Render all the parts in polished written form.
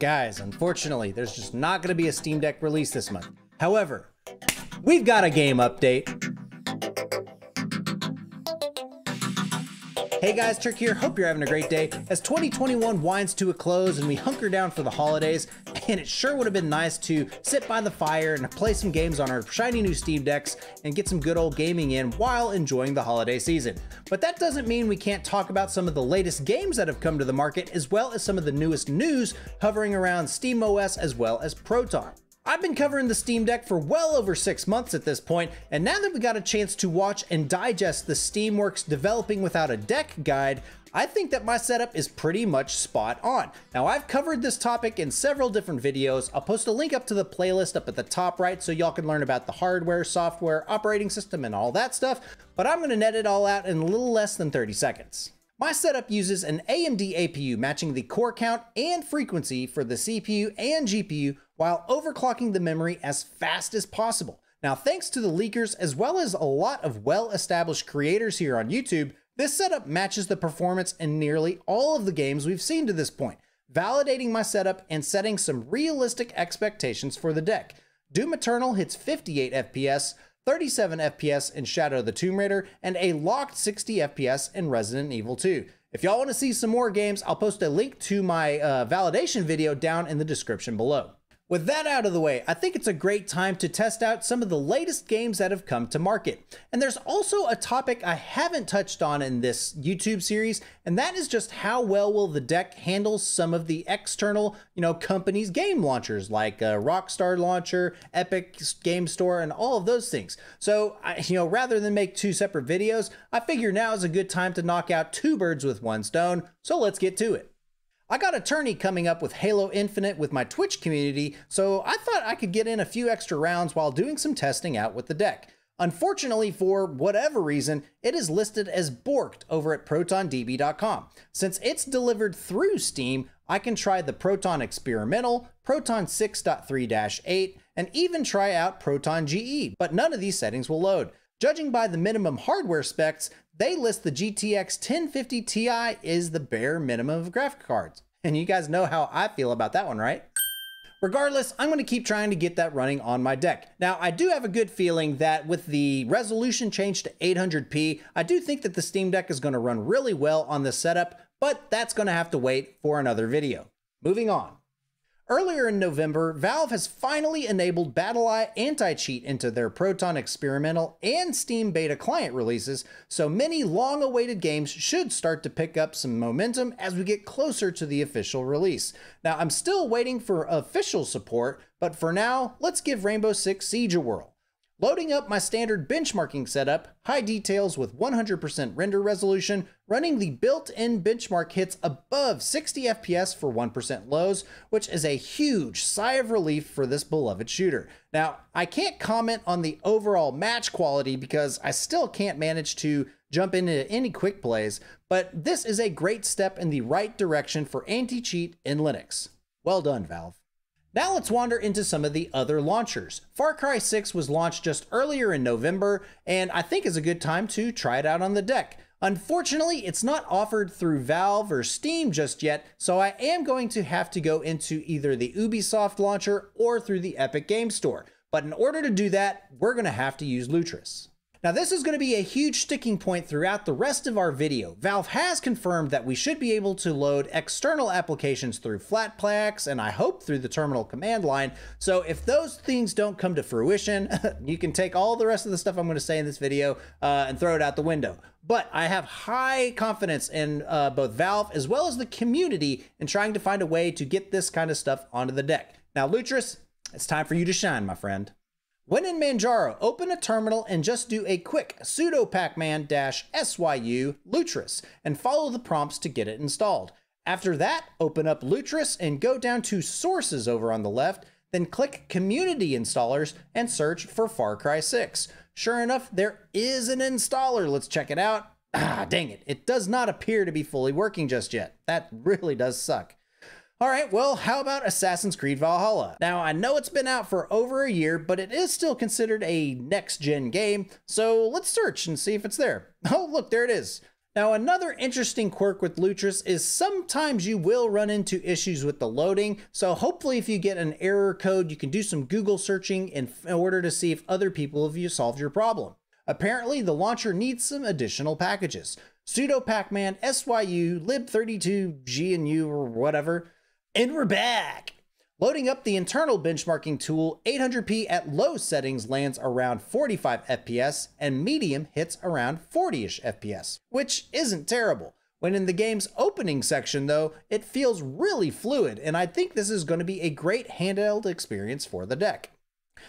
Guys, unfortunately, there's just not going to be a Steam Deck release this month. However, we've got a game update. Hey guys, Turk here. Hope you're having a great day. As 2021 winds to a close and we hunker down for the holidays, and it sure would have been nice to sit by the fire and play some games on our shiny new Steam Decks and get some good old gaming in while enjoying the holiday season. But that doesn't mean we can't talk about some of the latest games that have come to the market, as well as some of the newest news hovering around SteamOS as well as Proton. I've been covering the Steam Deck for well over 6 months at this point, and now that we got a chance to watch and digest the Steamworks Developing Without a Deck guide, I think that my setup is pretty much spot on. Now, I've covered this topic in several different videos. I'll post a link up to the playlist up at the top right so y'all can learn about the hardware, software, operating system, and all that stuff, but I'm gonna net it all out in a little less than 30 seconds. My setup uses an AMD APU matching the core count and frequency for the CPU and GPU while overclocking the memory as fast as possible. Now, thanks to the leakers, as well as a lot of well-established creators here on YouTube, this setup matches the performance in nearly all of the games we've seen to this point, validating my setup and setting some realistic expectations for the deck. Doom Eternal hits 58 FPS, 37 FPS in Shadow of the Tomb Raider, and a locked 60 FPS in Resident Evil 2. If y'all want to see some more games, I'll post a link to my validation video down in the description below. With that out of the way, I think it's a great time to test out some of the latest games that have come to market. And there's also a topic I haven't touched on in this YouTube series, and that is just how well will the deck handle some of the external, companies' game launchers like Rockstar Launcher, Epic Game Store, and all of those things. So, rather than make two separate videos, I figure now is a good time to knock out two birds with one stone. So let's get to it. I got a tourney coming up with Halo Infinite with my Twitch community, so I thought I could get in a few extra rounds while doing some testing out with the deck. Unfortunately, for whatever reason, it is listed as borked over at ProtonDB.com. Since it's delivered through Steam, I can try the Proton Experimental, Proton 6.3-8, and even try out Proton GE, but none of these settings will load. Judging by the minimum hardware specs, they list the GTX 1050 Ti is the bare minimum of graphic cards. And you guys know how I feel about that one, right? Regardless, I'm gonna keep trying to get that running on my deck. Now, I do have a good feeling that with the resolution change to 800p, I do think that the Steam Deck is gonna run really well on this setup, but that's gonna have to wait for another video. Moving on. Earlier in November, Valve has finally enabled BattleEye anti-cheat into their Proton Experimental and Steam Beta client releases, so many long-awaited games should start to pick up some momentum as we get closer to the official release. Now, I'm still waiting for official support, but for now, let's give Rainbow Six Siege a whirl. Loading up my standard benchmarking setup, high details with 100% render resolution, running the built-in benchmark hits above 60 FPS for 1% lows, which is a huge sigh of relief for this beloved shooter. Now, I can't comment on the overall match quality because I still can't manage to jump into any quick plays, but this is a great step in the right direction for anti-cheat in Linux. Well done, Valve. Now let's wander into some of the other launchers. Far Cry 6 was launched just earlier in November, and I think is a good time to try it out on the deck. Unfortunately, it's not offered through Valve or Steam just yet, so I am going to have to go into either the Ubisoft launcher or through the Epic Game Store. But in order to do that, we're gonna have to use Lutris. Now, this is going to be a huge sticking point throughout the rest of our video. Valve has confirmed that we should be able to load external applications through Flatpaks, and I hope through the terminal command line. So if those things don't come to fruition, you can take all the rest of the stuff I'm going to say in this video and throw it out the window. But I have high confidence in both Valve as well as the community in trying to find a way to get this kind of stuff onto the deck. Now, Lutris, it's time for you to shine, my friend. When in Manjaro, open a terminal and just do a quick sudo pacman-syu Lutris and follow the prompts to get it installed. After that, open up Lutris and go down to Sources over on the left, then click Community Installers and search for Far Cry 6. Sure enough, there is an installer. Let's check it out. Ah, dang it. It does not appear to be fully working just yet. That really does suck. All right, well, how about Assassin's Creed Valhalla? Now, I know it's been out for over a year, but it is still considered a next-gen game, so let's search and see if it's there. Oh, look, there it is. Now, another interesting quirk with Lutris is sometimes you will run into issues with the loading. So hopefully if you get an error code, you can do some Google searching in order to see if other people have solved your problem. Apparently, the launcher needs some additional packages. Pseudo Pac-Man, SYU, Lib32, GNU, or whatever. And we're back! Loading up the internal benchmarking tool, 800p at low settings lands around 45 FPS, and medium hits around 40-ish FPS, which isn't terrible. When in the game's opening section, though, it feels really fluid, and I think this is going to be a great handheld experience for the deck.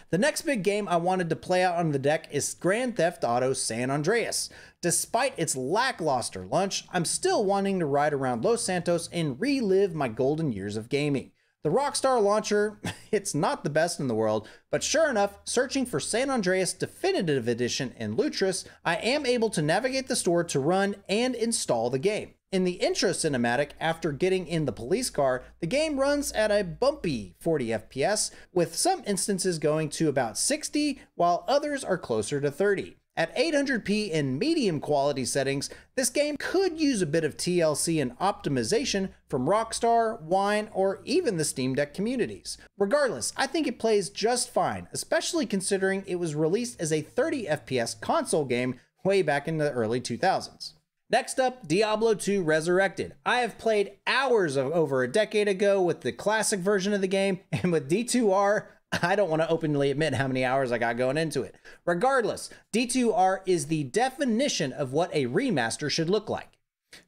The next big game I wanted to play out on the deck is Grand Theft Auto San Andreas. Despite its lackluster launch, I'm still wanting to ride around Los Santos and relive my golden years of gaming. The Rockstar Launcher, it's not the best in the world, but sure enough, searching for San Andreas Definitive Edition in Lutris, I am able to navigate the store to run and install the game. In the intro cinematic, after getting in the police car, the game runs at a bumpy 40 FPS, with some instances going to about 60, while others are closer to 30. At 800p in medium quality settings, this game could use a bit of TLC and optimization from Rockstar, Wine, or even the Steam Deck communities. Regardless, I think it plays just fine, especially considering it was released as a 30 FPS console game way back in the early 2000s. Next up, Diablo 2 Resurrected. I have played hours of over a decade ago with the classic version of the game, and with D2R, I don't want to openly admit how many hours I got going into it. Regardless, D2R is the definition of what a remaster should look like.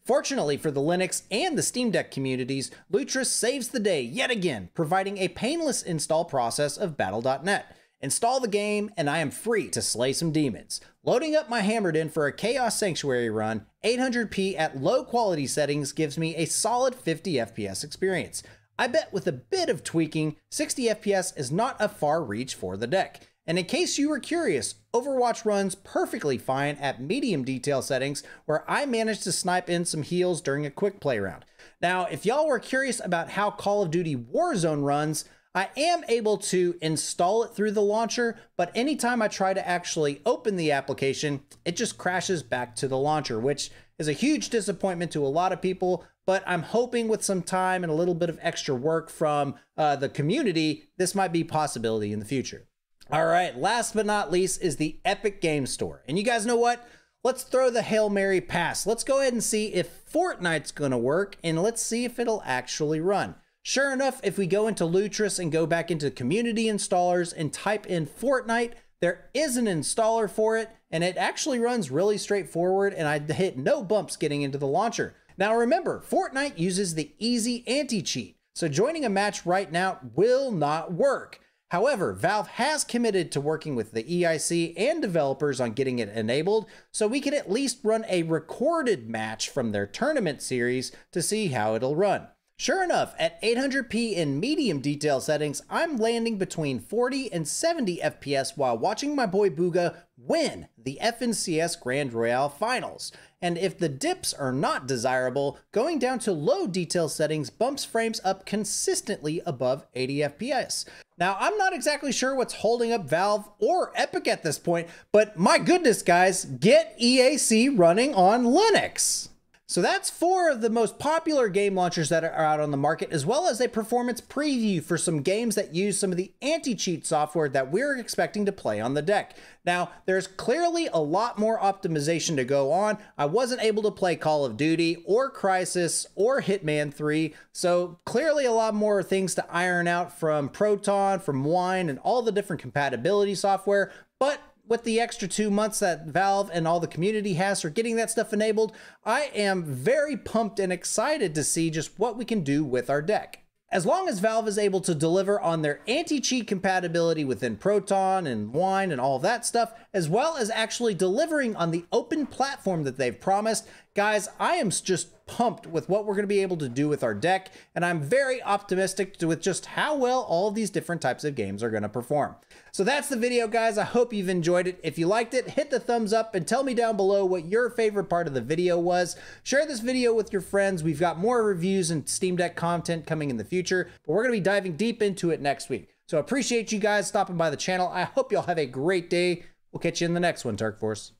Fortunately for the Linux and the Steam Deck communities, Lutris saves the day yet again, providing a painless install process of Battle.net. Install the game, and I am free to slay some demons. Loading up my Hammerdin for a Chaos Sanctuary run, 800p at low quality settings gives me a solid 50 FPS experience. I bet with a bit of tweaking, 60 FPS is not a far reach for the deck. And in case you were curious, Overwatch runs perfectly fine at medium detail settings, where I managed to snipe in some heals during a quick play round. Now, if y'all were curious about how Call of Duty Warzone runs, I am able to install it through the launcher, but anytime I try to actually open the application, it just crashes back to the launcher, which is a huge disappointment to a lot of people, but I'm hoping with some time and a little bit of extra work from the community, this might be a possibility in the future. All right, last but not least is the Epic Game Store. And you guys know what? Let's throw the Hail Mary pass. Let's go ahead and see if Fortnite's gonna work, and let's see if it'll actually run. Sure enough, if we go into Lutris and go back into community installers and type in Fortnite, there is an installer for it, and it actually runs really straightforward, and I hit no bumps getting into the launcher. Now remember, Fortnite uses the easy anti-cheat, so joining a match right now will not work. However, Valve has committed to working with the EIC and developers on getting it enabled, so we can at least run a recorded match from their tournament series to see how it'll run. Sure enough, at 800p in medium detail settings, I'm landing between 40 and 70 FPS while watching my boy Booga win the FNCS Grand Royale Finals. And if the dips are not desirable, going down to low detail settings bumps frames up consistently above 80 FPS. Now, I'm not exactly sure what's holding up Valve or Epic at this point, but my goodness, guys, get EAC running on Linux. So that's four of the most popular game launchers that are out on the market, as well as a performance preview for some games that use some of the anti-cheat software that we're expecting to play on the deck. Now, there's clearly a lot more optimization to go on. I wasn't able to play Call of Duty or Crysis or Hitman 3, so clearly a lot more things to iron out from Proton, from Wine, and all the different compatibility software, but with the extra 2 months that Valve and all the community has for getting that stuff enabled, I am very pumped and excited to see just what we can do with our deck. As long as Valve is able to deliver on their anti-cheat compatibility within Proton and Wine and all that stuff, as well as actually delivering on the open platform that they've promised, guys, I am just pumped with what we're going to be able to do with our deck, and I'm very optimistic with just how well all these different types of games are going to perform. So that's the video, guys. I hope you've enjoyed it. If you liked it, hit the thumbs up and tell me down below what your favorite part of the video was. Share this video with your friends. We've got more reviews and Steam Deck content coming in the future, but we're going to be diving deep into it next week. So I appreciate you guys stopping by the channel. I hope y'all have a great day. We'll catch you in the next one, Turk Force.